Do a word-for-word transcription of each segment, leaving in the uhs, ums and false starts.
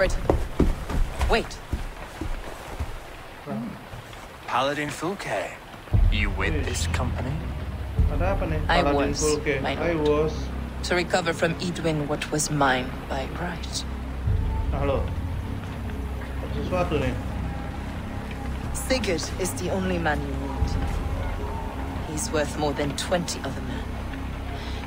Alfred. Wait. Hmm. Paladin Fulke, you with yes. this company? What happened in Paladin I was, Fulke? I was. To recover from Eadwyn what was mine by right. Hello. What's his name? Sigurd is the only man you need. He's worth more than twenty other men.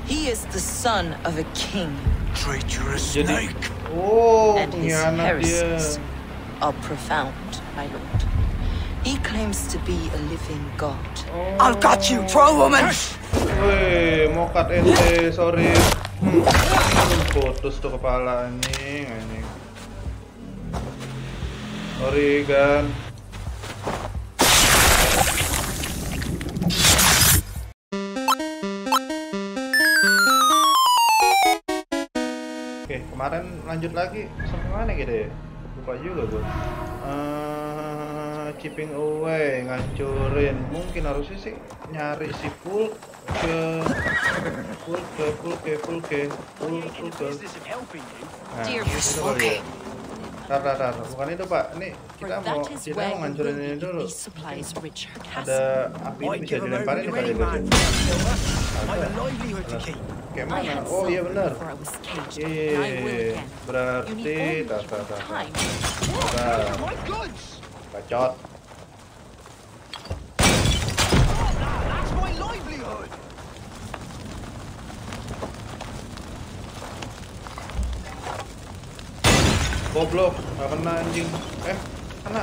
He is the son of a king. Traitorous snake. Oh, and his yeah, heresies yeah. are profound, my lord. He claims to be a living god. Oh. I'll cut you, troll woman! Woi, mau cut ente, sorry. Putus tuh kepala anjing, anjing. Sorry, kan. Oke, kemarin lanjut lagi sampai mana gitu ya? Lupa juga gue. Uh, chipping away, ngancurin. Mungkin harusnya sih nyari si full ke full ke full ke full ke full full ke. Nah, itu kali ya. Tar, tar, tar. Bukan itu pak, ini kita mau kita mau ngancurin ini dulu. Ada api ini bisa dilemparin kali ini. Kayak mana? Oh iya benar. Iya, berarti tar, tar, tar. Bacot. Goblok, nggak kena anjing. Eh, kena.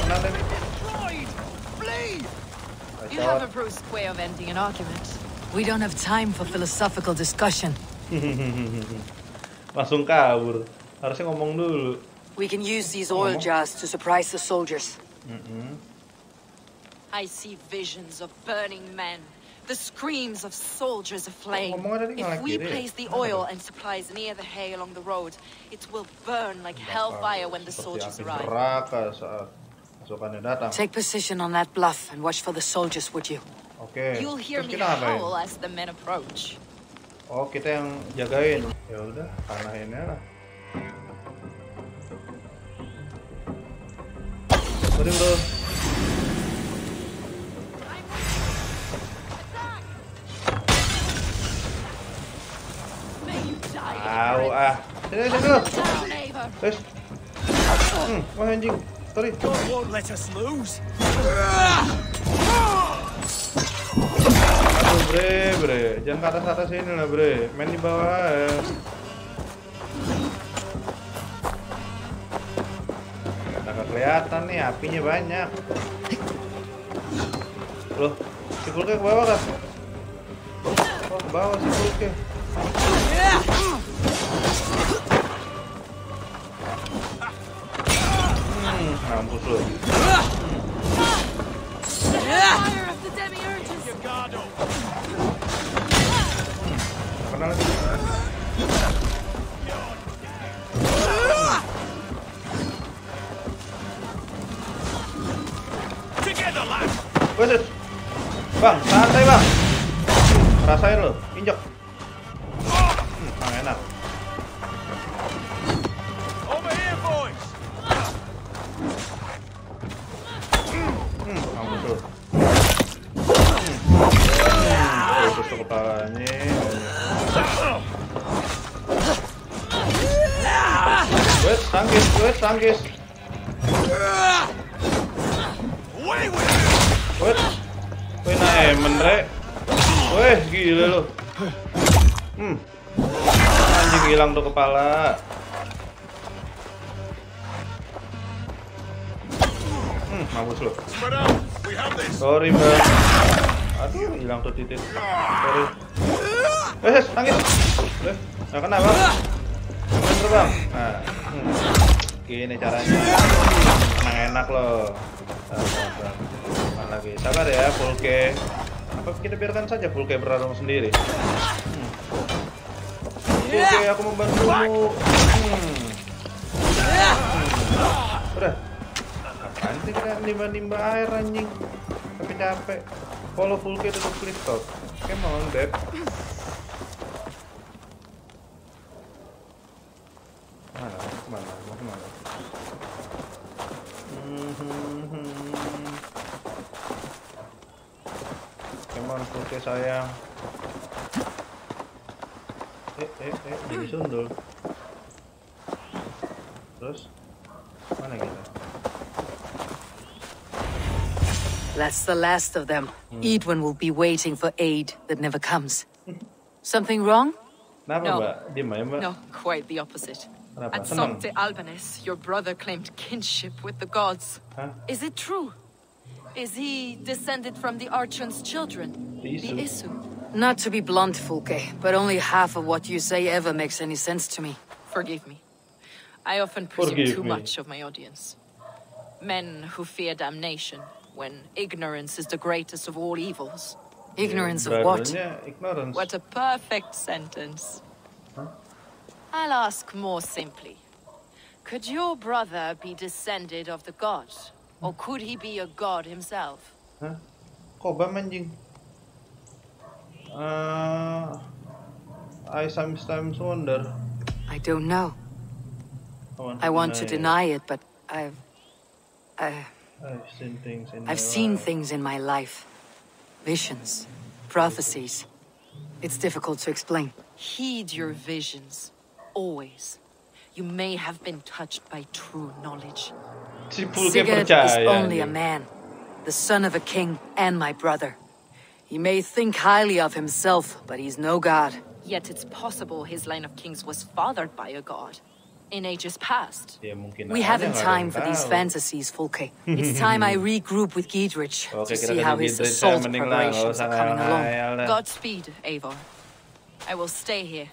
Kena tadi. You have a brusque way of ending an argument. We don't have time for philosophical discussion. Langsung kabur. Harusnya ngomong dulu. We can use these oil jars to surprise the soldiers. Mm-hmm. I see visions of burning men. The screams of soldiers aflame. If we place the oil and supplies near the hay along the road, it will burn like hellfire when the soldiers arrive. Take position on that bluff and watch for the soldiers, would you? Okay. You'll hear me howl as the men approach. Oh, kita yang jagain. Ya udah, arahin aja lah. Sorry, bro. Aw ah, sini sini dulu. Terus, hmm, wah anjing, sorry. Aduh bre, bre, jangan ke atas atas ini lah bre, main di bawah. Ya. Nggak kelihatan nih, apinya banyak. Loh, si Fulke ke bawah kan? Oh, ke bawah si Fulke. Mampus lu. Kenal lagi. Bang, santai bang. Rasain lo, injek. Enak. Over here, boys. Hmm. Anjing hilang tuh kepala. Hmm, mampus lu. Sorry, bang. Aduh, hilang tuh titik. Sorry. Eh, nangis. Eh, nggak kena, bang. Bener, bang. Nah, hmm. Gini caranya. Enak enak loh. Sabar lagi. Sabar ya, Fulke. Apa kita biarkan saja Fulke bertarung sendiri? Oke, aku membantumu. Hmm. Udah. Apaan sih kita nimba-nimba air anjing? Tapi capek. Follow Fulke tutup clip top. Come on, Dad. Come on. Mm-hmm. Come on, Fulke saya. Eh, eh, eh, disundul. Terus? Mana kita? That's the last of them. Hmm. Eadwyn will be waiting for aid that never comes. Something wrong? No, no, quite the opposite. At Sancte Albanus, your brother claimed kinship with the gods. Huh? Is it true? Is he descended from the Archon's children, the Isu. the Isu? Not to be blunt, Fulke, but only half of what you say ever makes any sense to me. Forgive me. I often presume Forgive too me. much of my audience. Men who fear damnation, when ignorance is the greatest of all evils. Ignorance of what? Yeah, ignorance. What a perfect sentence. Huh? I'll ask more simply. Could your brother be descended of the god? Or could he be a god himself? Huh? Uh, I sometimes wonder. I don't know. I want to, I want deny, to deny it, but I've... I, I've seen things in I've my seen life. things in my life. Visions, prophecies. It's difficult to explain. Heed your visions, always. You may have been touched by true knowledge. Sigurd is only a man, the son of a king and my brother. He may think highly of himself, but he's no god. Yet it's possible his line of kings was fathered by a god in ages past. We haven't time for these fantasies, Fulke. It's time I regroup with Gidrich to see how his assault preparations are coming along. Godspeed, Eivor. I will stay here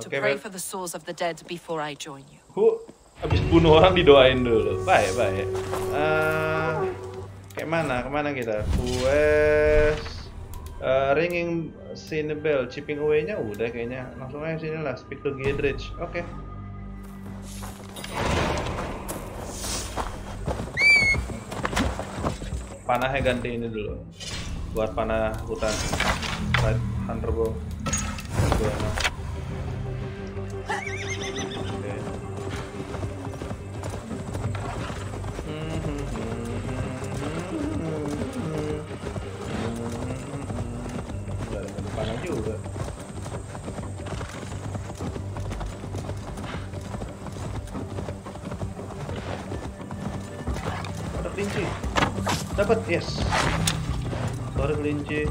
to okay, pray man. for the souls of the dead before I join you. Who? Abis bunuh orang didoain dulu. Baik, baik. Uh, kayak mana? Kemana kita? Quest uh, ringing sine bell, chipping away-nya udah kayaknya. Langsung aja sini lah, speak to Gidrich. Oke. Okay. Panahnya ganti ini dulu. Buat panah hutan. Light Hunter Bow. Okay. Gak ada panah juga. Ada kelinci. Dapat, yes. Sorry kelinci.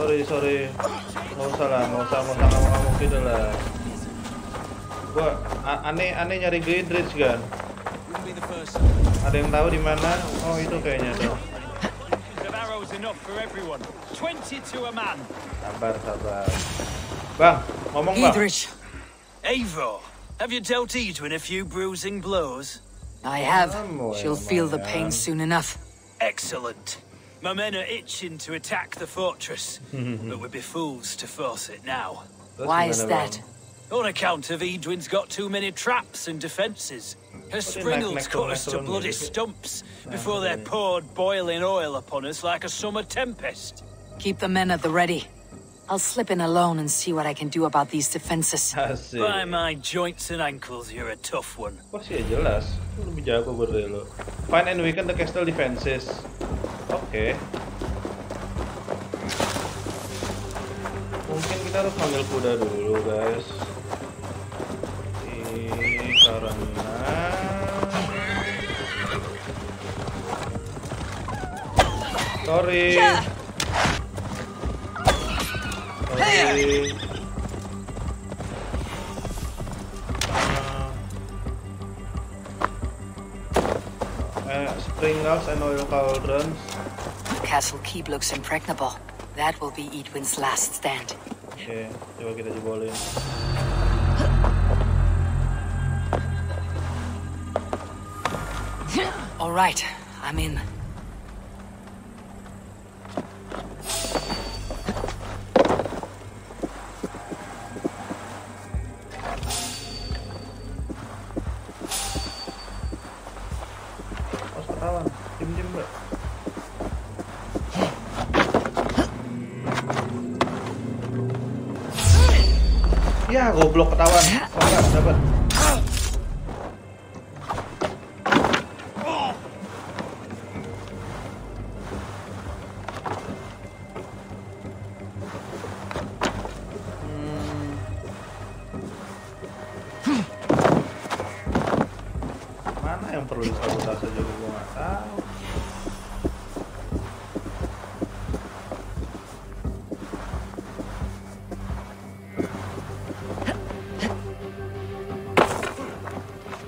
Sorry, sorry, nggak usah lah, nggak usah ngamuk-ngamuk gitu lah. Gua aneh, aneh nyari Gidrich kan. Ada yang tahu di mana? Oh itu kayaknya tuh. Sabar, sabar. Bang, ngomong bang. Gidrich. Eivor, have you dealt Eadwyn a few bruising blows? I have. She'll feel the pain soon enough. Excellent. My men are itching to attack the fortress, but we'd be fools to force it now. Why is that? On account of Eadwyn's got too many traps and defences. Her springles cut us to bloody stumps before they're poured boiling oil upon us like a summer tempest. Keep the men at the ready. I'll slip in alone and see what I can do about these defences. By my joints and ankles, you're a tough one. Find and weaken the castle defences. Oke. Okay. Mungkin kita harus panggil kuda dulu, guys. Ini karena Sorry. Sorry. Uh, springles and oil cauldrons. Castle keep looks impregnable. That will be Eadwyn's last stand. Okay, coba kita jebolin. All right, I'm in. Ya, goblok ketahuan. Enggak dapat.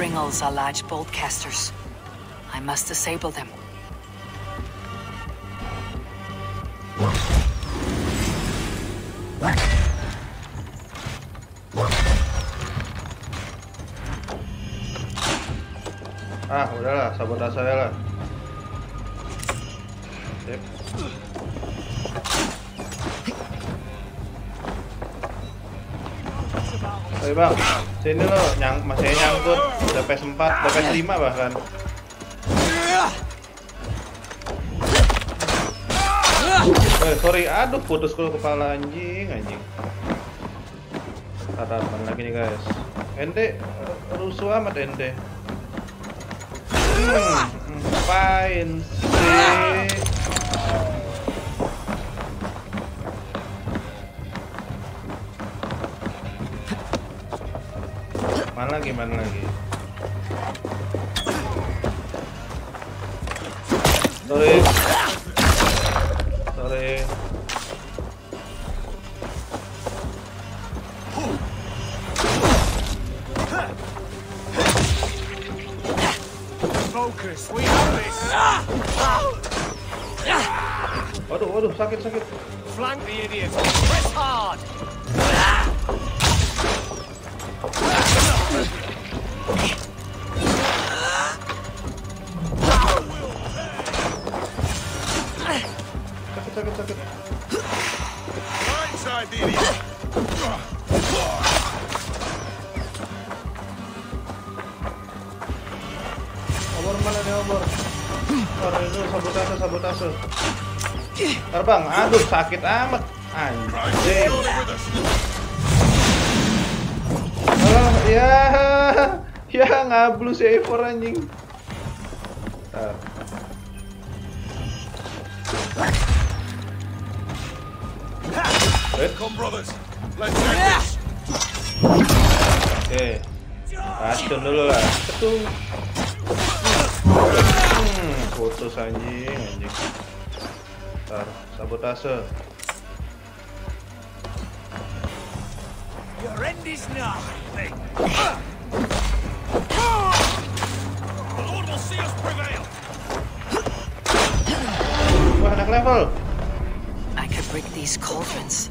Springles are large bolt casters. I must disable them. Ah, udahlah, sabotase aja lah. Sip. Ayo bang, sini lo, nyang masih nyangkut. D P S empat, D P S lima bahkan. Eh, sorry, aduh putus dulu kepala anjing, anjing. Tatar, mana lagi nih guys? Ente rusuh amat ente. Hmm, ngapain sih? Mana lagi, mana lagi? Sorry. Sorry. Focus, we have this. Waduh, waduh, sakit, sakit. Flank the idiot. Press hard. Terbang, aduh sakit amat anjing. Oh ya, ya ngablu si Eivor anjing. Bentar. Eh? Oke, racun dulu lah. Ketung. Hmm, putus anjing, anjing. Bentar, sabotase. Your end is nothing. The Lord will see us prevail. Wah, naik level. I could break these cauldrons.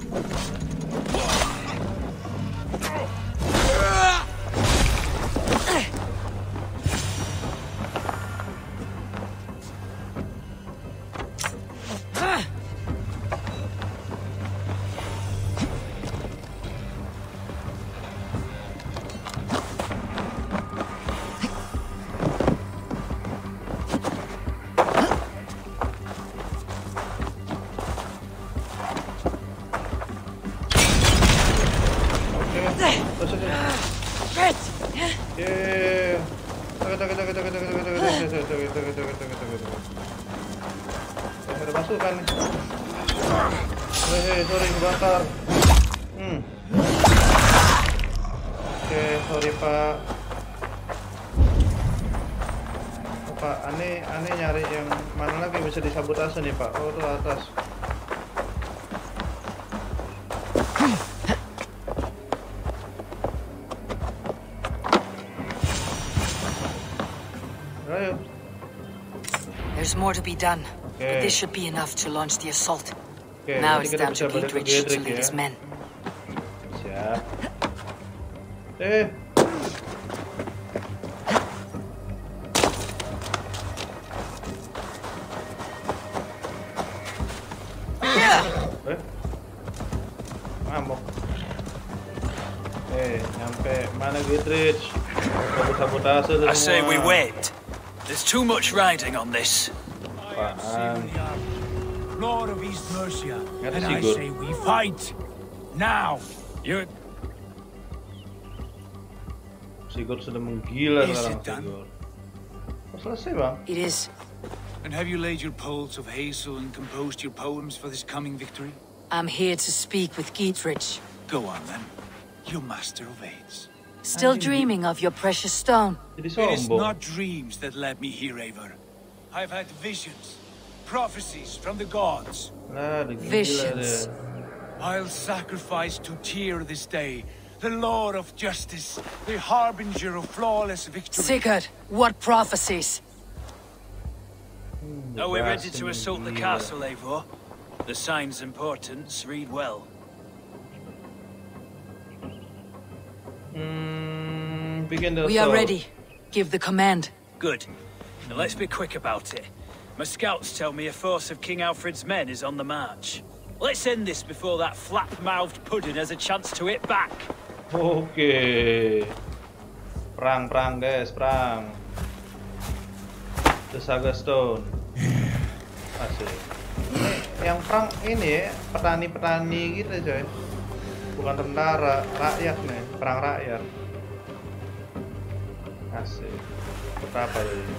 Sabotase nih pak, oh tuh atas. Ayo. There's more to be done, okay. But this should be enough to launch the assault. Okay, now it's down to Gidrich to lead his men. Yeah. Eh. I say we wait. There's too much riding on this. I am Sigurd, Lord of East Mercia, and I say we fight now. You. Sigurd sudah menggila sekarang Sigurd. Selesai bang. It is. And have you laid your poles of hazel and composed your poems for this coming victory? I'm here to speak with Gidrich. Go on then. Your master of aids. Still dreaming of your precious stone. It is, it is not dreams that led me here, Eivor. I've had visions, prophecies from the gods. Visions. I'll sacrifice to Tyr this day, the Lord of Justice, the harbinger of flawless victory. Sigurd, what prophecies? Now we're ready to assault the castle, Eivor. The sign's importance read well. Mm, begin the we assault. Are ready. Give the command. Good. Now let's be quick about it. My scouts tell me a force of King Alfred's men is on the march. Let's end this before that flap-mouthed pudding has a chance to hit back. Okay. Prang, prang, guys, prang. The Saga Stone. Asik. Yang prang ini ya, petani-petani gitu coy. Bukan tentara, rakyat nih, perang rakyat. Asik. Berapa ini?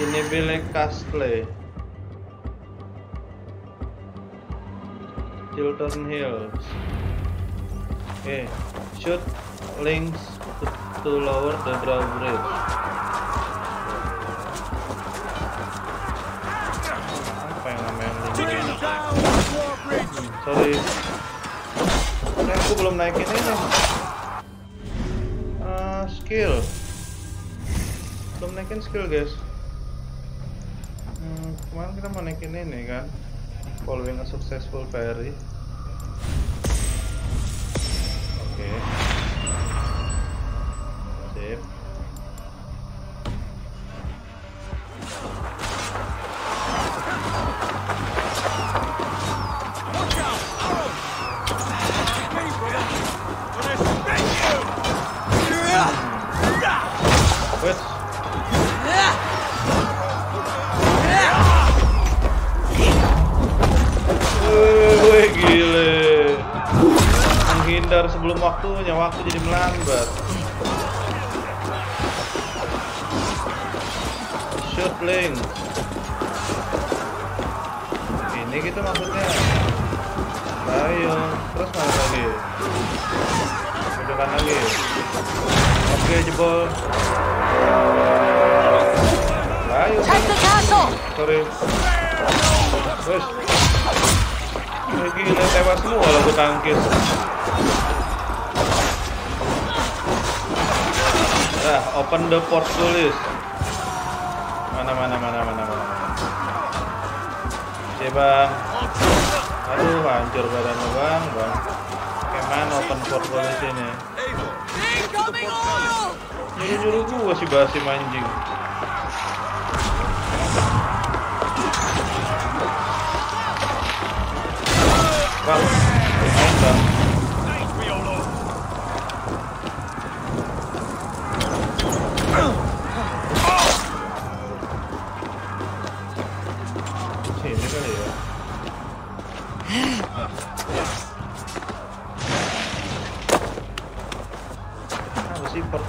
Ini bilik cosplay. Chiltern Hills. Okay, shoot links to, to lower the drawbridge. Apa yang namanya link? Sorry, nah, aku belum naikin ini. Uh, skill, belum naikin skill guys. Hmm, kemarin kita mau naikin ini kan? Following a successful parry. Okay. Save. Sebelum waktunya, waktu jadi melambat. Shoot link. Ini gitu maksudnya. Ayo, terus mana lagi? Kedepan lagi. Oke, jebol. Ayo. Sorry. Terus. Lagi udah tewas semua kalau gue tangkis. Nah, open the port tulis. Mana mana mana mana mana. Oke bang. Aduh hancur badannya bang bang. Gimana open port tulis ini? Nyuruh-nyuruh gua si Basim anjing. Bang, main bang.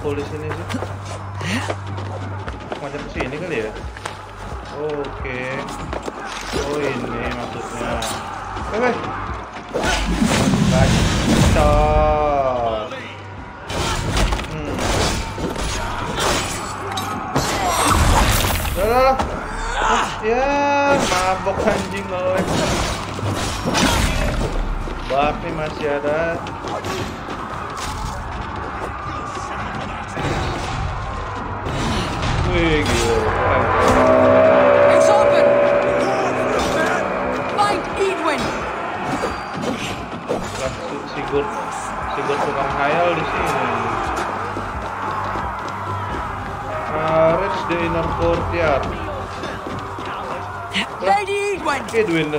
Tulis ini sih macam sini kali ya. Oke, oh ini maksudnya. Weh, bacot. Hmm. Loh, ya mabok anjing ngelek. Tapi masih ada. Wih, gila. It's open. Find Eadwyn. Sigurd, Sigurd tukang khayal di sini. Uh, reach the inner courtyard. Lady Eadwyn. Eadwyn.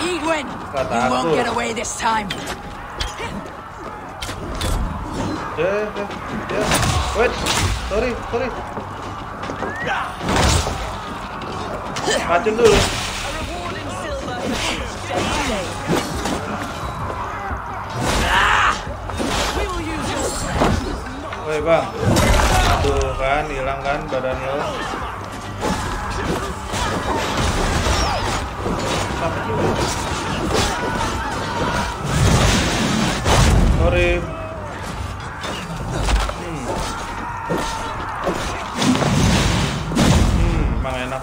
Eadwyn, you won't get away this time. Yeah, yeah, yeah. Wait, sorry, sorry. Macam dulu. Woi bang, tuh kan hilang kan badan lo. Sorry. Hmm. Hmm, emang enak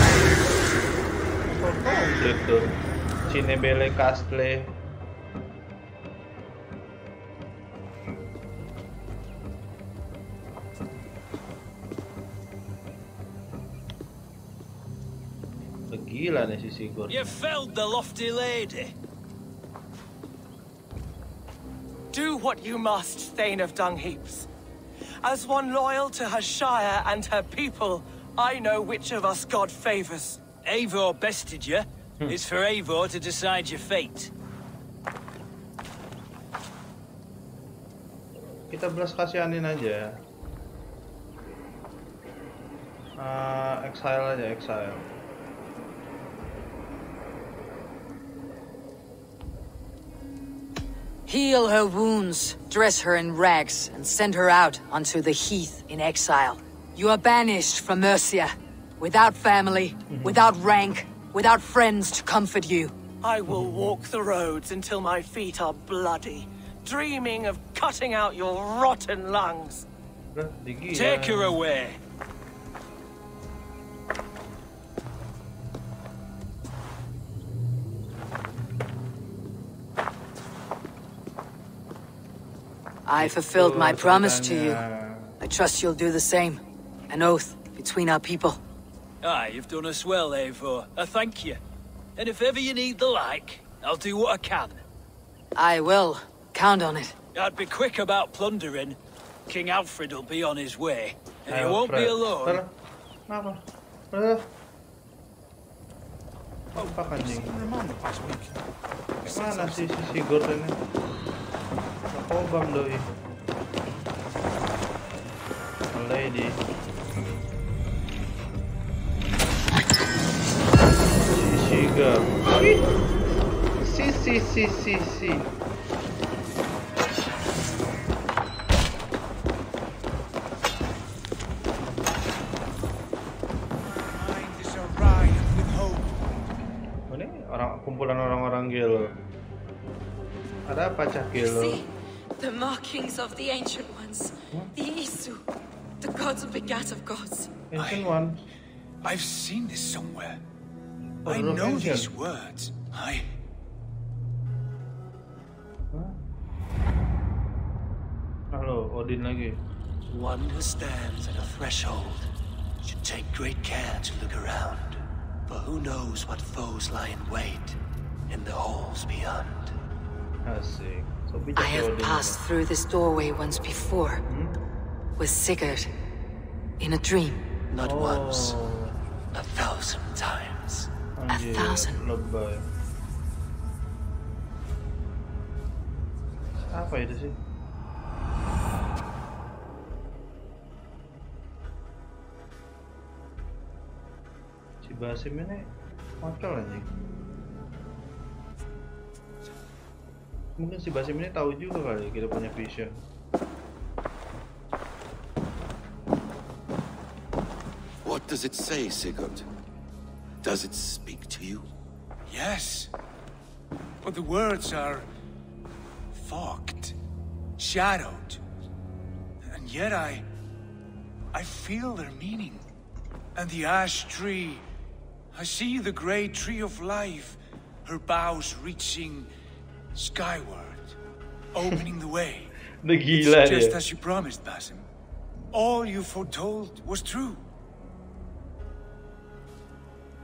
Oh, complete tuh. Cinebele Castle. You felled the lofty lady. Do what you must, Thane of Dungheaps. As one loyal to her shire and her people, I know which of us God favors. Eivor bested you. It's for Eivor to decide your fate. Kita belas kasihanin aja. Uh, exile aja, exile. Heal her wounds, dress her in rags, and send her out onto the heath in exile. You are banished from Mercia, without family, without rank, without friends to comfort you. I will walk the roads until my feet are bloody, dreaming of cutting out your rotten lungs. Take her away. I fulfilled my promise to you. I trust you'll do the same. An oath between our people. Ah, you've done us well, Eivor. I thank you. And if ever you need the like, I'll do what I can. I will. Count on it. I'd be quick about plundering. King Alfred will be on his way. And he won't be alone. Oh, bang doi. Lady. Siga. Si si si si si. Ini orang kumpulan orang-orang gelo. Ada apa cah gelo? The markings of the ancient ones, what? The Isu, the gods of begat of gods. Ancient I, one. I've seen this somewhere. Order I know ancient. These words. I. Huh? Hello, Odin again. One who stands at a threshold should take great care to look around, for who knows what foes lie in wait in the halls beyond. I see. I have passed through this doorway once before, hmm? With Sigurd, in a dream. Not oh. once, a thousand times. And a yeah, thousand. Apa itu sih? Si Basim ini macam apa nih? Mungkin si Basim ini tahu juga kali kita punya vision. What does it say, Sigurd? Does it speak to you? Yes, but the words are fogged, shadowed, and yet I, I feel their meaning. And the ash tree, I see the great tree of life, her boughs reaching skyward, opening the way. The It's just as you promised, Basim. All you foretold was true.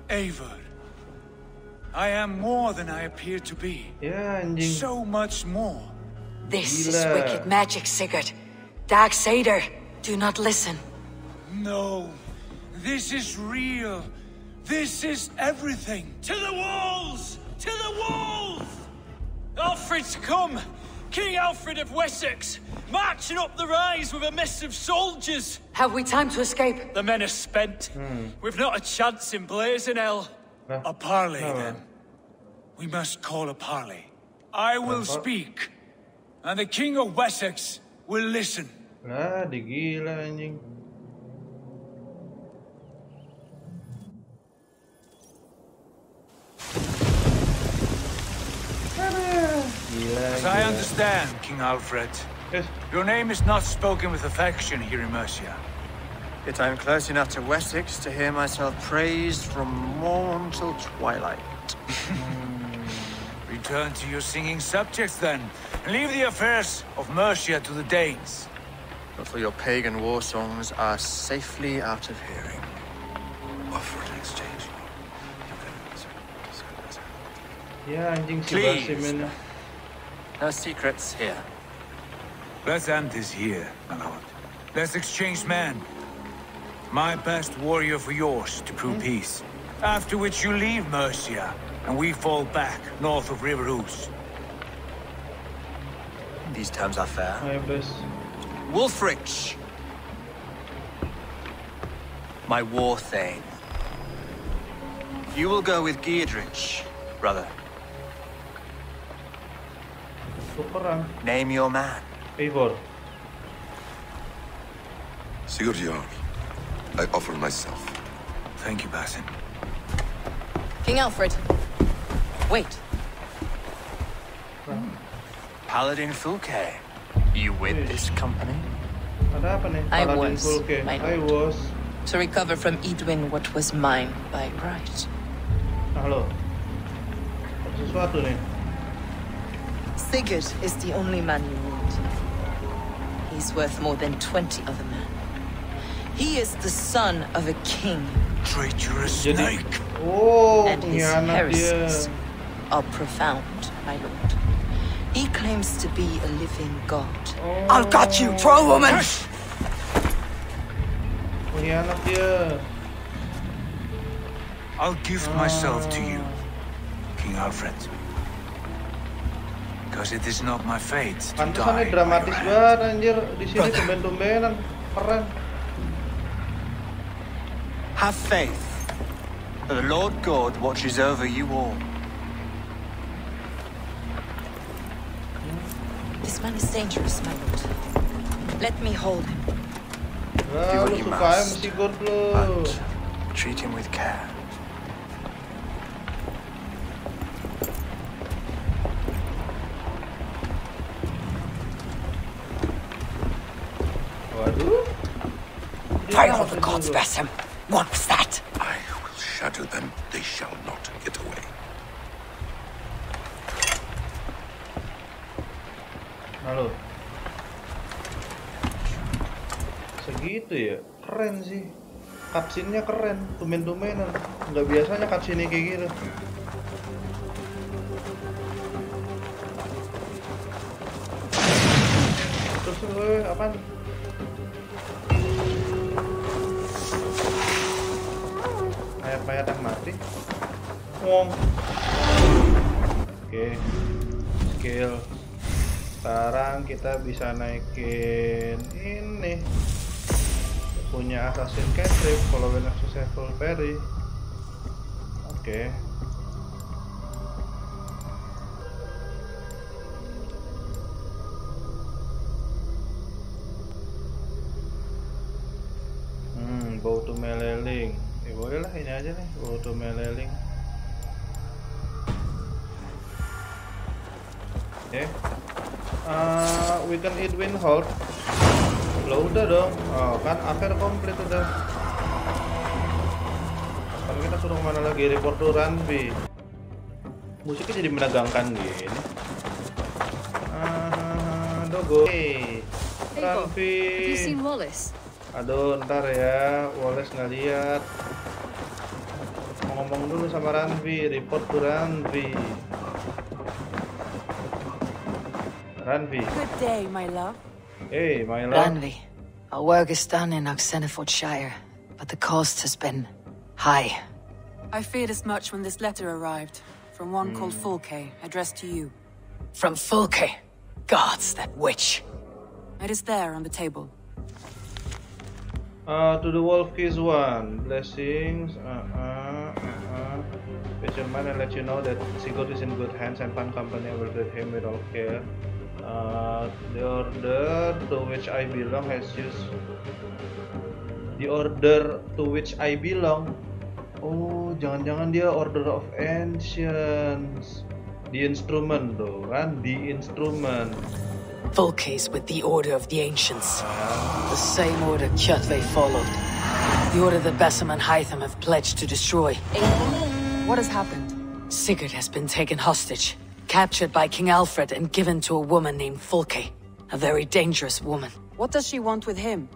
Eivor, I am more than I appear to be. Yeah, and you... So much more. This Gila. Is wicked magic, Sigurd. Dark Satyr, do not listen. No, this is real. This is everything. To the walls! To the walls! Alfred's come! King Alfred of Wessex, marching up the rise with a mess of soldiers! Have we time to escape? The men are spent. Mm. We've not a chance in blazing hell. No. A parley, no. Then. We must call a parley. I will no. speak, and the King of Wessex will listen. Nah, the gila anjing. As I understand, King Alfred, yes. Your name is not spoken with affection here in Mercia. Yet I am close enough to Wessex to hear myself praised from morn till twilight. Return to your singing subjects, then, and leave the affairs of Mercia to the Danes. But for your pagan war songs are safely out of hearing. Offer an exchange. Yeah, I think so. No secrets here. Let's end this here, my lord. Let's exchange men. My best warrior for yours to prove mm. peace. After which you leave Mercia, and we fall back north of River Ouse. These terms are fair. Wolfrich! My war thane. You will go with Gidrich, brother. Name your man. Eivor. Sigurd, I offer myself. Thank you, Basim. King Alfred. Wait. Hmm. Paladin Fulke. You with yes. this company? What happened? I was. I was. To recover from Eadwyn what was mine by right. Hello. Sesuatu nih. Sigurd is the only man you need. He's worth more than twenty other men. He is the son of a king. Traitorous snake! Oh, and his yeah, heresies yeah. are profound, my lord. He claims to be a living god. Oh. I'll got you, troll woman! Oh, yeah, yeah. I'll give uh. myself to you, King Alfred. Because it is not my fate to die. Dramatis banget anjir di sini tumben-tumbenan keren. Have faith. The Lord God watches over you all. This man is dangerous, my lord. Let me hold him. Do what you must, but treat him with care. Fire of the gods, Basim. What was that? I will shadow them. They shall not get away. Halo. Segitu ya. Keren sih. Cutscene-nya keren. Tumen-tumenan. Nggak biasanya cutscene-nya kayak gitu. Terus eh, apaan? Ayat-ayat yang mati. Wong. Oke. Skill. Sekarang kita bisa naikin ini. Punya assassin cantrip kalau benar successful berry. Oke. meleling. Ya boleh lah, ini aja nih, auto meleling. Oke, okay. uh, we can eat wind hold. Lo udah dong, oh, kan affair komplit udah. Tapi kita suruh mana lagi, report to Randvi. Musiknya jadi menegangkan gini. Ah, uh, dogo. Hey, Randvi. Have you seen Wallace? Aduh, ntar ya, Wallace nggak lihat. Mau ngomong dulu sama Randvi, report to Randvi. Randvi. Good day, my love. Hey, my love. Randvi, our work is done in Oxenefordscire, but the cost has been high. I feared as much when this letter arrived, from one hmm. called Fulke, addressed to you. From Fulke? Gods, that witch. It is there on the table. Uh, to the wolf is one. Blessings. Uh-uh. Uh-uh. Which your man and let you know that Sigurd is in good hands and Pan Company will treat him with all care. Uh, the order to which I belong has used the order to which I belong. Oh, jangan-jangan dia Order of Ancients. The instrument though, kan? The instrument. Fulke's with the Order of the Ancients. The same order Kjotve followed. The order that Basim and Hytham have pledged to destroy. What has happened? Sigurd has been taken hostage. Captured by King Alfred and given to a woman named Fulke. A very dangerous woman. What does she want with him?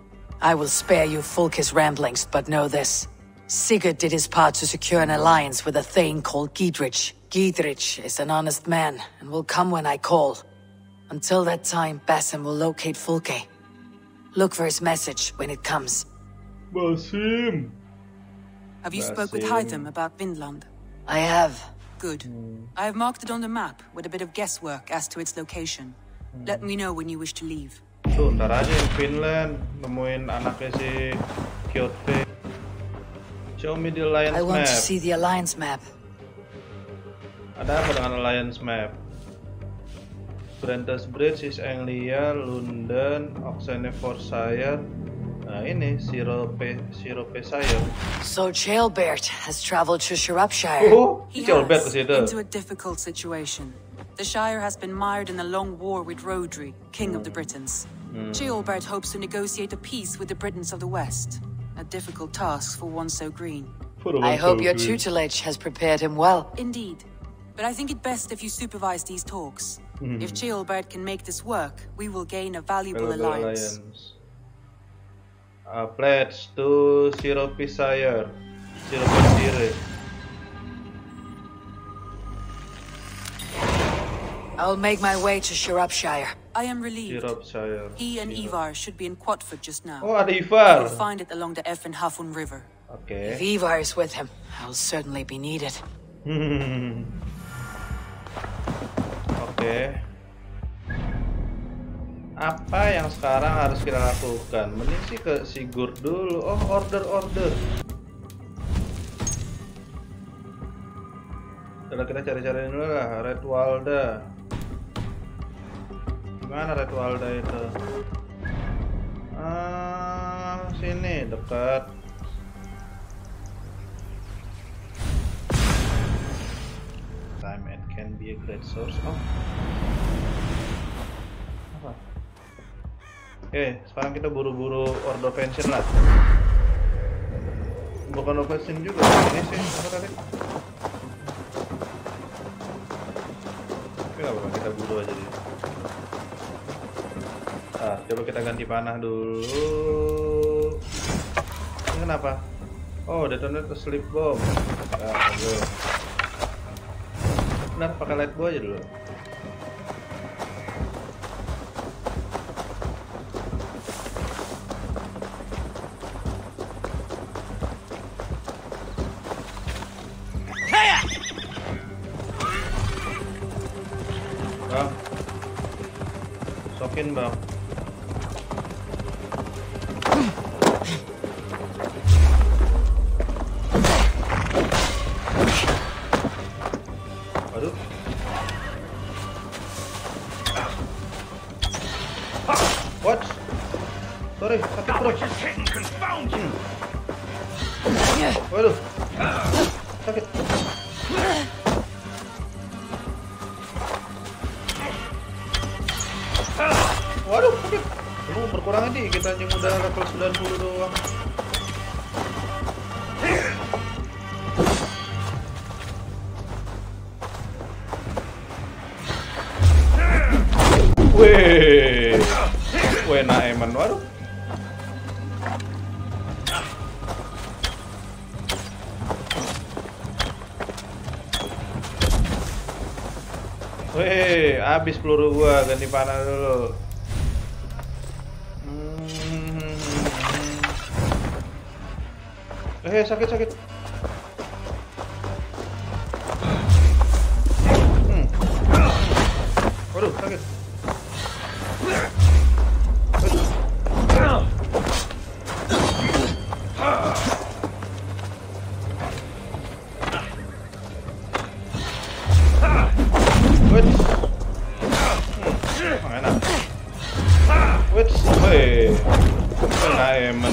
I will spare you Fulke's ramblings, but know this. Sigurd did his part to secure an alliance with a thane called Gidrich. Gidrich is an honest man, and will come when I call. Until that time, Basim will locate Fulke. Look for his message when it comes. Basim! Have you Basim. spoke with Hytham about Vinland? I have. Good. I have marked it on the map with a bit of guesswork as to its location. Let me know when you wish to leave. Tuh, ntar aja in Finland, nemuin anaknya si Kjotve. Show me the alliance map. I want map. to see the alliance map. Ada apa dengan alliance map? Britons, Bridge, East Anglia, London, Oxenefordscire. Nah ini, Sciropescire. So Ceolbert has traveled to Sciropescire. Oh, he has, into a difficult situation. The Shire has been mired in a long war with Rhodri, King of the Britons. Hmm. Ceolbert hopes to negotiate a peace with the Britons of the West. A difficult task for one so green. One I so hope green. your tutelage has prepared him well. Indeed. But I think it best if you supervise these talks. Hmm. If Ceolbert can make this work, we will gain a valuable Valuable alliance. alliance. Uh, pledge to Sciropescire. Sciropescire. I'll make my way to Sciropescire. I am relieved. Sciropescire. He and Ivar should be in Quatford just now. Oh, Ivar! You'll find it along the F and Hafun River. Okay. If Ivar is with him, I'll certainly be needed. Okay. Apa yang sekarang harus kita lakukan? Mending sih ke Sigurd dulu. Oh, order order. Setelah kita cari-cari dulu lah. Redwalda. Gimana Redwalda itu? Ah, sini dekat. Time and can be a great source of. Oke, okay, sekarang kita buru-buru order of ancient lah. Bukan order of ancient juga, ini sih, apa tadi? Oke, apa kita buru aja deh. Nah, coba kita ganti panah dulu. Ini kenapa? Oh, detonate a sleep bomb. Nah, dulu. Benar, pakai light bow aja dulu. Bang, aduh, what? Sorry, sakit perut. Where the fuck? Okay. Waduh, lu berkurang nih, kita hanya udah level sembilan puluh doang. Weh, weh enak emang, waduh. Weh, habis peluru gua, ganti panah dulu. Eh, sakit, sakit. Hmm. Waduh, sakit. Waduh. Wait. Hmm. Enak. Wait. Weh. Enak emang.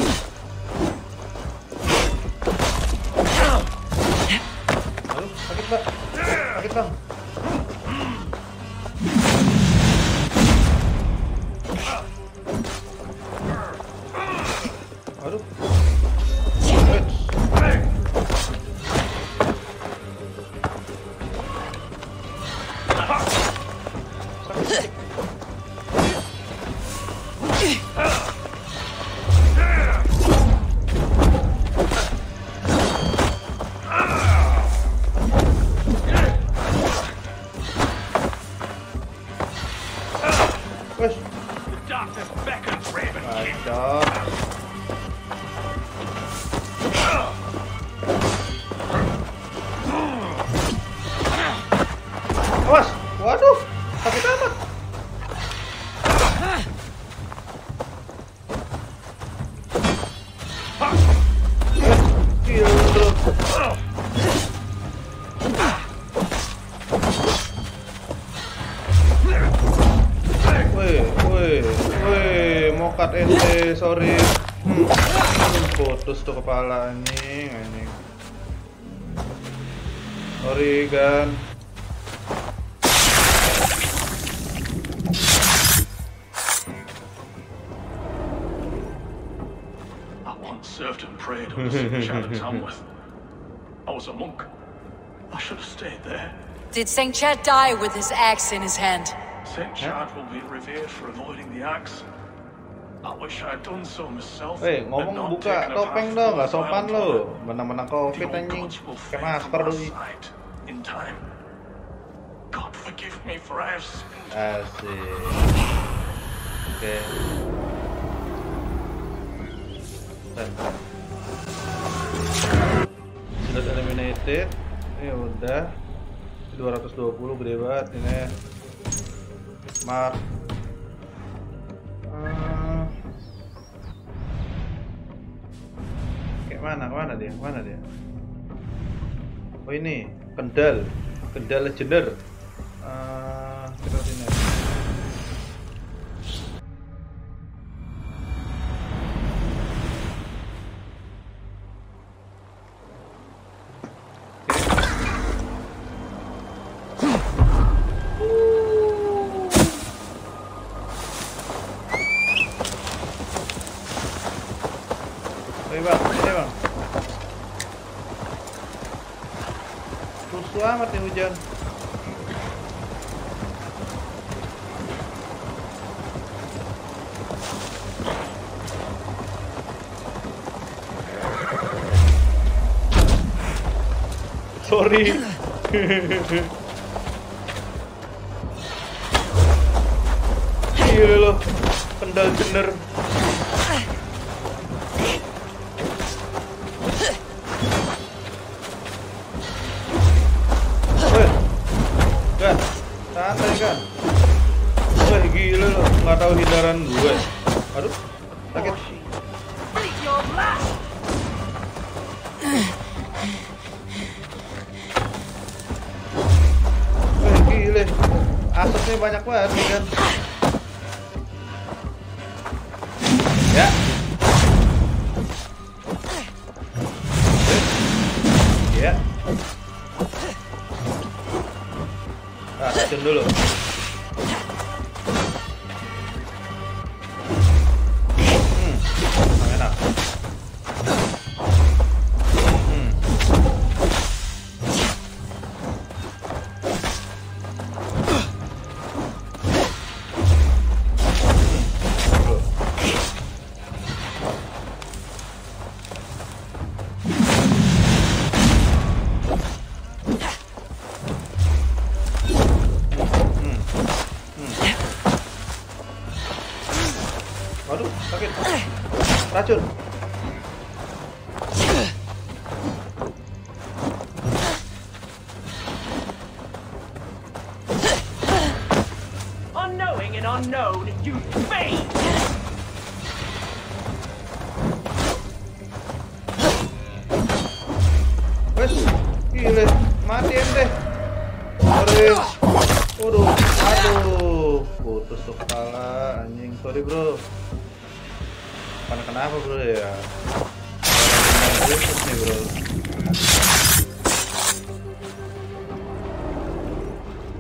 Sorry, hmm. putus tuh kepala anjing, anjing. Sorry kan. I once served and prayed on the Saint Chad at Tamworth. I was a monk. I should have stayed there. Did Saint Chad die with his axe in his hand? Saint Chad will be revered for avoiding the axe. Eh, ngomong buka topeng dong, gak sopan lo. Benar-benar Covid anjing, pakai masker lagi. Asik. Oke. Sudah eliminated. Ini udah dua ratus dua puluh, gede banget ini. Smart. Mana, mana dia, mana dia? Oh ini, Kendal, Kendal Legender. Uh, kita sini. Selamat nih hujan. Sorry. Iya loh, Kendal bener. Oke, yeah? Ah, c'est nul.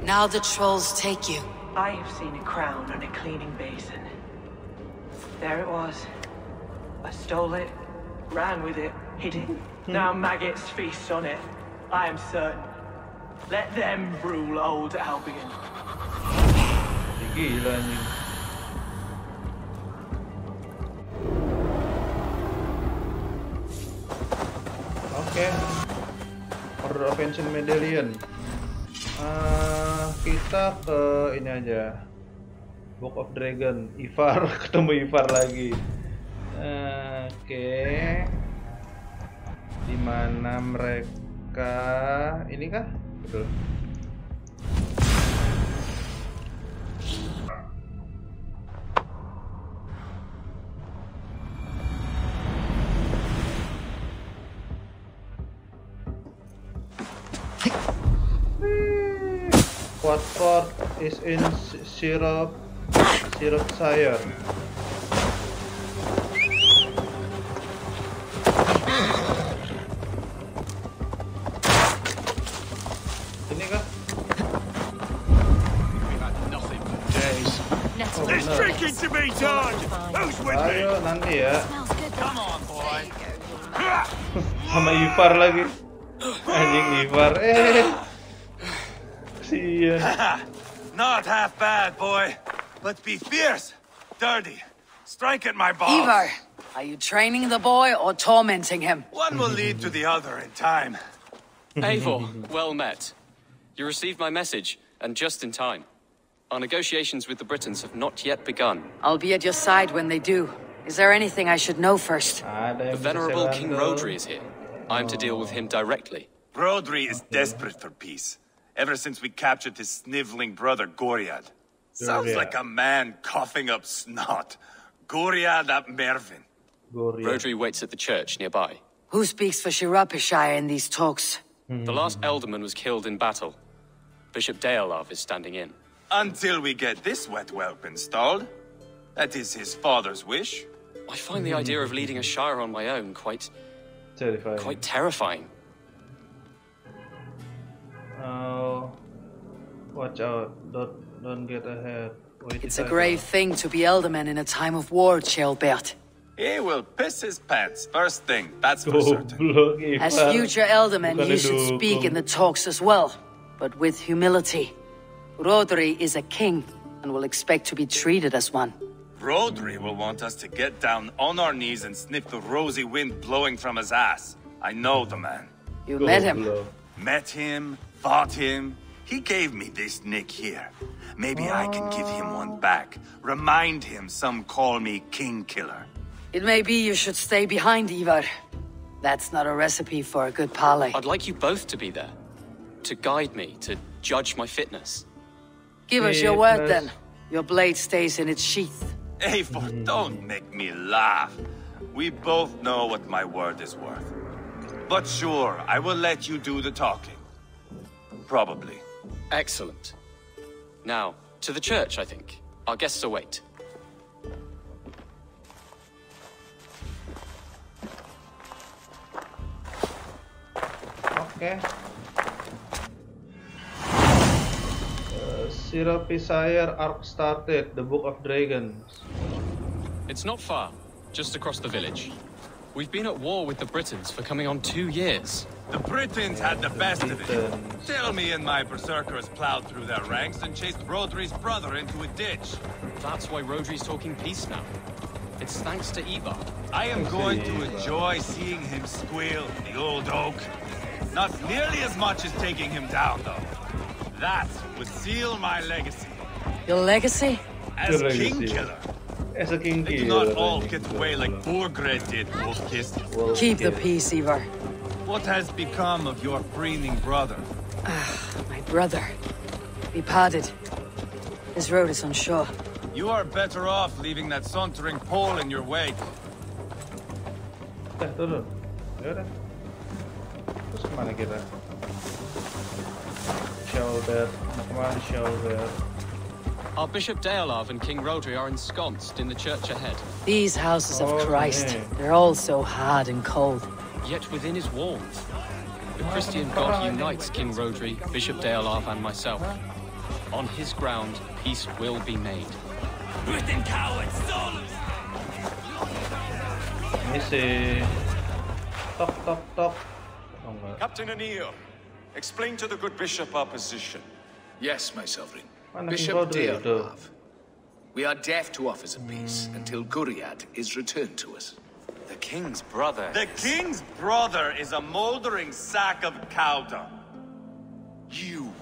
Now the trolls take you. I have seen a crown on a cleaning basin. There it was. I stole it, ran with it, hid it. Now maggots feast on it. I am certain. Let them rule old Albion. Gila nih. Oke. Order of Ancient Medallion. Uh, kita ke ini aja, Book of Dragon, Ivar, ketemu Ivar lagi. Uh, Oke, okay. Dimana mereka? Ini kah? Betul. Quatford is in Sciropescire. Ini kah? There's drinking to be done. Who's with me? Ayo nanti ya. Come on, boy. Sama Ivar lagi. Anjing Ivar. Eh. Not half bad, boy. Let's be fierce, dirty. Strike at my balls. Ivar, are you training the boy or tormenting him? One will lead to the other in time. Eivor, well met. You received my message, and just in time. Our negotiations with the Britons have not yet begun. I'll be at your side when they do. Is there anything I should know first? The venerable King Rhodri is here. I'm to deal with him directly. Rhodri is desperate for peace. Ever since we captured his sniveling brother, Goryad. Sounds like a man coughing up snot. Goryad ap Mervin. Rhodri waits at the church nearby. Who speaks for Sciropescire in these talks? The last alderman was killed in battle. Bishop Daelov is standing in. Until we get this wet whelp installed. That is his father's wish. I find the idea of leading a shire on my own quite... terrifying. Quite terrifying. Oh, watch out, don't, don't get ahead. Wait, it's a grave thing to be alderman in a time of war, Ceolbert. He will piss his pants first thing, that's for certain. As future alderman, you should speak in the talks as well, but with humility. Rhodri is a king and will expect to be treated as one. Rhodri will want us to get down on our knees and sniff the rosy wind blowing from his ass. I know the man. You met him. Met him, fought him. He gave me this nick here. Maybe I can give him one back. Remind him some call me King Killer. It may be you should stay behind, Ivar. That's not a recipe for a good parley. I'd like you both to be there. To guide me, to judge my fitness. Give us your word then. Your blade stays in its sheath. Eivor, don't make me laugh. We both know what my word is worth. But sure, I will let you do the talking. Probably. Excellent. Now, to the church, I think. Our guests await. Oke, Okay. Uh, Sciropescire arc started, the Book of Dragons. It's not far, just across the village. We've been at war with the Britons for coming on two years. The Britons had the best of it. Tell me and my berserkers plowed through their ranks and chased Rodri's brother into a ditch. That's why Rodri's talking peace now. It's thanks to Ivar. I am going to enjoy seeing him squeal, the old oak. Not nearly as much as taking him down, though. That would seal my legacy. Your legacy? As Your legacy. King Killer. As a king killer. They do not all get away like Borgred did, Wolfkiss. Keep the peace, Ivar. What has become of your preening brother? Ah, my brother. He parted. His road is unsure. You are better off leaving that sauntering pole in your wake. Our Bishop Daelov and King Rhodri are ensconced in the church ahead. These houses of Christ, okay. They're all so hard and cold. Yet within his warmth. The Christian God unites King Rhodri, Bishop Daelov, and myself. On his ground, peace will be made. Britain cowards, soldiers! Let me see. Top, top, top. Captain Anil, explain to the good bishop our position. Yes, my sovereign. Bishop Daelov. We are deaf to offers of peace until Goryad is returned to us. The king's brother. The is... king's brother is a moldering sack of cowder. You.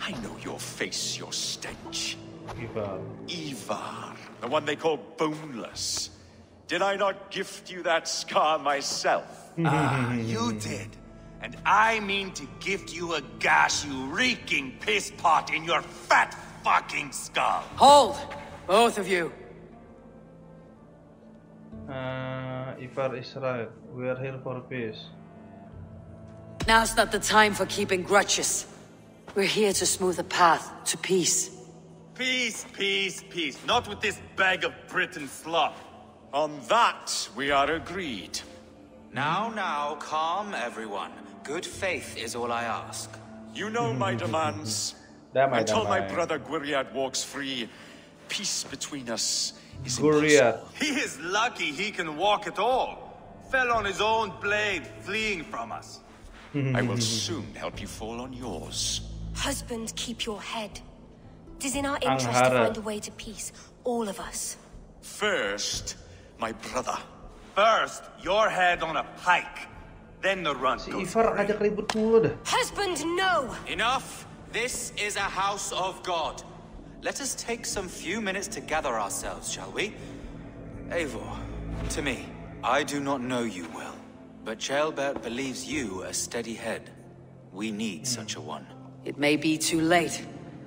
I know your face, your stench. Ivar. Ivar. The one they call boneless. Did I not gift you that scar myself? Ah, you did. And I mean to gift you a gash, you reeking piss pot in your fat fucking skull. Hold! Both of you. Uh, Ivar is right. We are here for peace. Now's not the time for keeping grudges. We're here to smooth a path to peace. Peace, peace, peace. Not with this bag of Britain slop. On that, we are agreed. Now, now, calm everyone. Good faith is all I ask. You know my demands. That might Until my brother Goryad walks free, peace between us is impossible. He is lucky he can walk at all. Fell on his own blade, fleeing from us. I will soon help you fall on yours. Husband, keep your head. It is in our interest to find a way to peace, all of us. First, my brother. First, your head on a pike. Then the run. Husband, no! Enough! This is a house of God. Let us take some few minutes to gather ourselves, shall we? Eivor, to me, I do not know you well. But Ceolbert believes you a steady head. We need such a one. It may be too late.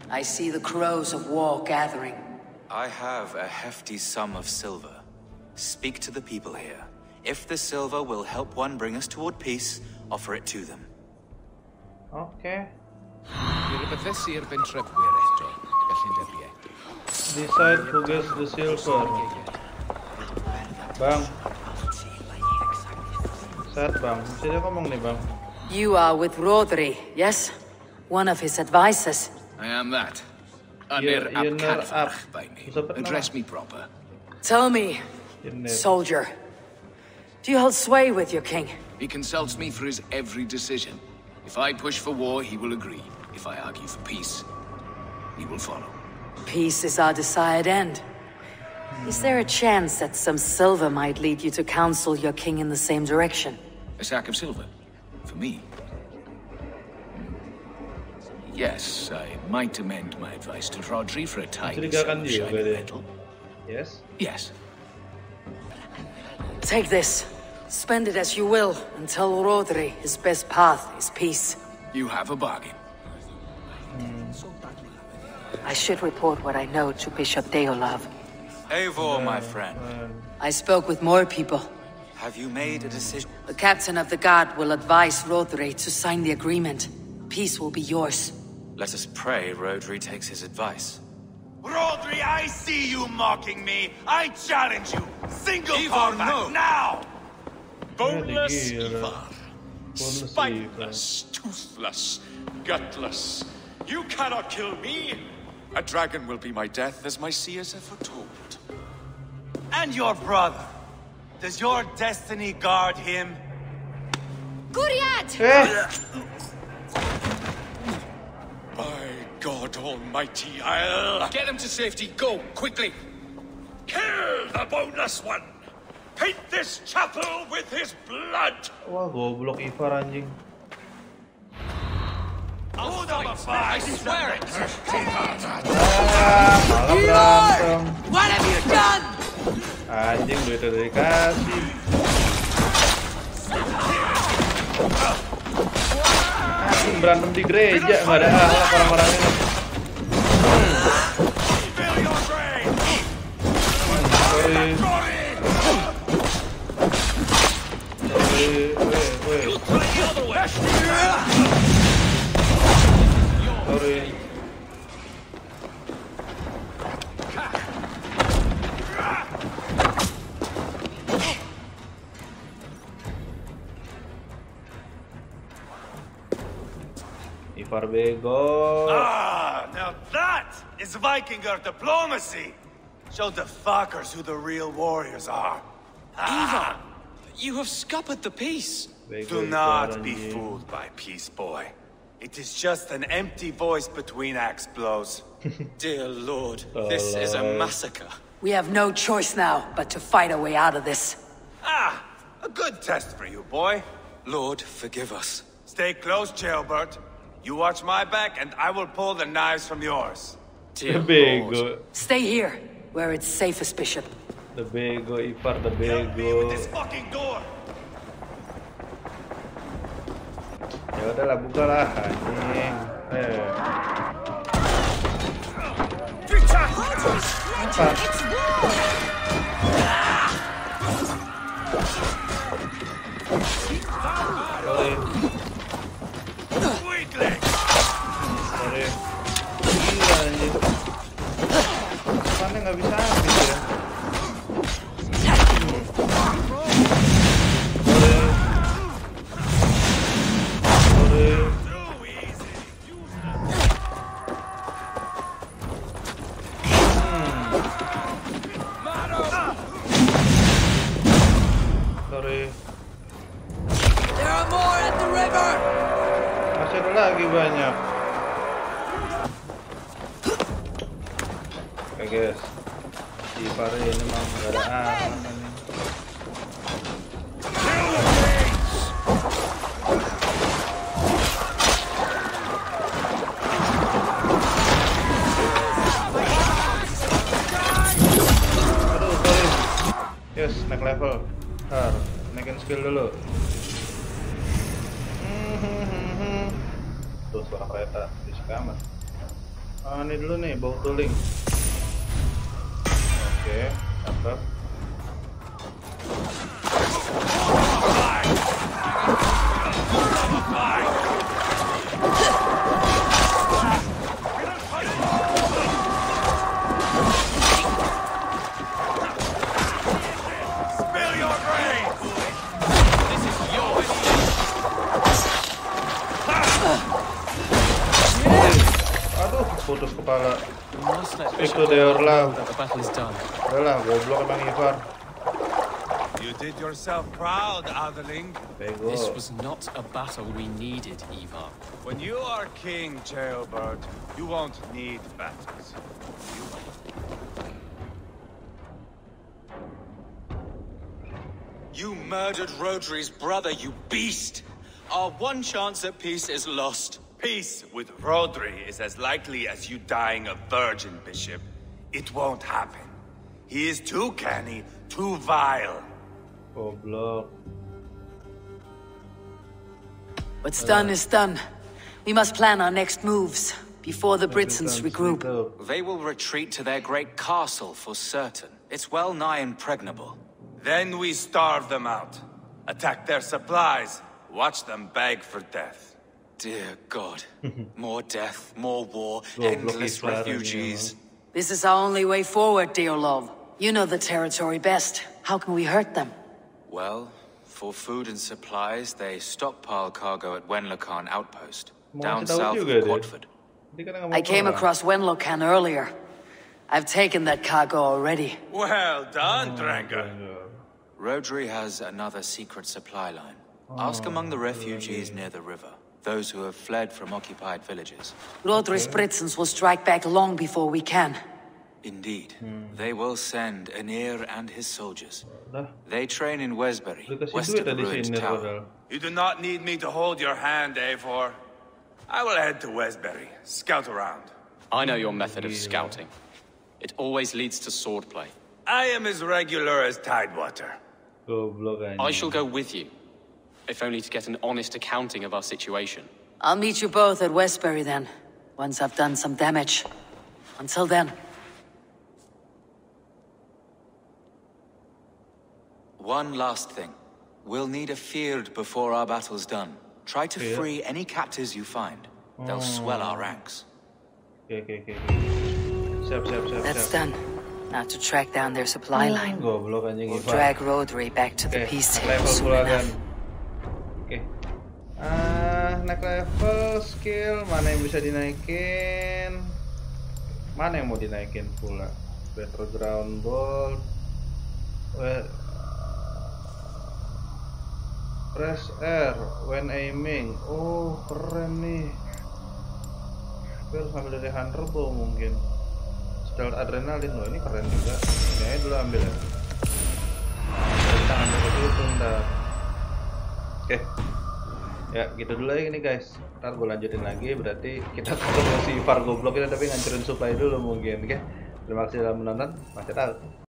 I see the crows of war gathering. I have a hefty sum of silver. Speak to the people here. If the silver will help one bring us toward peace, offer it to them. Okay. Decide who gets the silver. Bang. You are with Rhodri, yes? One of his advisors. I am that. Anir Abkatvarch by me. Address me proper. Tell me, soldier, do you hold sway with your king? He consults me for his every decision. If I push for war, he will agree. If I argue for peace, he will follow. Peace is our desired end. Is there a chance that some silver might lead you to counsel your king in the same direction? A sack of silver? For me? Yes, I might amend my advice to Rhodri for a tiny sum of shining metal. Yes? Yes. Take this. Spend it as you will, and tell Rhodri his best path is peace. You have a bargain. Mm. I should report what I know to Bishop Daelov. Eivor, my friend. I spoke with more people. Have you made a decision? The captain of the guard will advise Rhodri to sign the agreement. Peace will be yours. Let us pray Rhodri takes his advice. Rhodri, I see you mocking me! I challenge you! Single combat, now! Boneless Ivar. Spineless, toothless, gutless. You cannot kill me! A dragon will be my death, as my seers have foretold. And your brother. Does your destiny guard him? Goryad! Yeah. By God Almighty, I'll... Get him to safety. Go, quickly. Kill the boneless one! Paint this chapel with his blood! Wah, goblok Ivar, anjing. I'll I swear it! Ah, what have you done? Anjing, duit udah dikasih. Anjing berantem di gereja, nggak ada akhlak orang-orangnya. Sorry. Ivar bego. Ah, now that is Vikinger diplomacy. Show the fuckers who the real warriors are. Ah. Ivar, you have scuppered the peace. Do not be fooled by peace, boy. It is just an empty voice between axe blows. Dear Lord, this is a massacre. We have no choice now but to fight our way out of this. Ah, a good test for you, boy. Lord, forgive us. Stay close, Ceolbert. You watch my back, and I will pull the knives from yours. Dear Lord. Stay here, where it's safest, Bishop. The bego, Ivar, the bego. Help me with this fucking door. Ya udahlah, bukalah anjing. Eh. Apa? Sorry. Sorry. Gila anjing. Mana nggak bisa habis ya? Banyak. Oke guys, si Ivar ini memang nggak ada apa-apa nih. Aduh, sorry. Yes, naik level. Bentar, naikin skill dulu. Tuh suara kereta di kamar. Ah, ini dulu nih bau tuling. Oke, tangkap. Putus kepala. Itu deorlah. Udahlah, goblok emang Ivar. You did yourself proud, Otherling. This was not a battle we needed, Ivar. When you are king, Ceolbert, you won't need battles. You... you murdered Rhodri's brother, you beast. Our one chance at peace is lost. Peace with Rhodri is as likely as you dying a virgin, Bishop. It won't happen. He is too canny, too vile. Oh, blood. What's done is done. We must plan our next moves before the Britons regroup. They will retreat to their great castle for certain. It's well nigh impregnable. Then we starve them out. Attack their supplies. Watch them beg for death. Dear God, more death, more war, endless refugees. This is our only way forward, dear love. You know the territory best. How can we hurt them? Well, For food and supplies, they stockpile cargo at Wenlocan outpost, down south of Quatford. I came across Wenlocan earlier. I've taken that cargo already. Well done, Drangar. Rhodri has another secret supply line. Ask among the refugees near the river, those who have fled from occupied villages. Rhodri's Britons will strike back long before we can. Indeed. Hmm. They will send Anir and his soldiers. They train in Wesbury, west of the ruined tower. You do not need me to hold your hand, Eivor. I will head to Wesbury, scout around. I know your method of scouting. It always leads to swordplay. I am as regular as Tidewater. I shall go with you, if only to get an honest accounting of our situation. I'll meet you both at Wesbury then, once I've done some damage. Until then. One last thing. We'll need a field before our battle's done. Try to yeah. free any captives you find. They'll oh. swell our ranks. Okay, okay, okay. Siap, siap, siap, That's siap. done. Now to track down their supply line. We'll drag Rhodri back to okay. the peace table soon enough. Okay. Ah, naik level, skill. Mana yang bisa dinaikin? Mana yang mau dinaikin pula? Battleground ball. Well, press R when aiming. Oh, keren nih. Gue harus ambil dari Hunterbow mungkin. Stealth adrenalin loh, ini keren juga. Ini aja dulu ambil ya. Dari tangan dulu dulu tunda. Oke. Ya, gitu dulu aja ini guys. Ntar gue lanjutin lagi, berarti kita ketemu si Ivar goblok ini tapi ngancurin supply dulu mungkin. Oke. Terima kasih telah menonton. Masih tahu.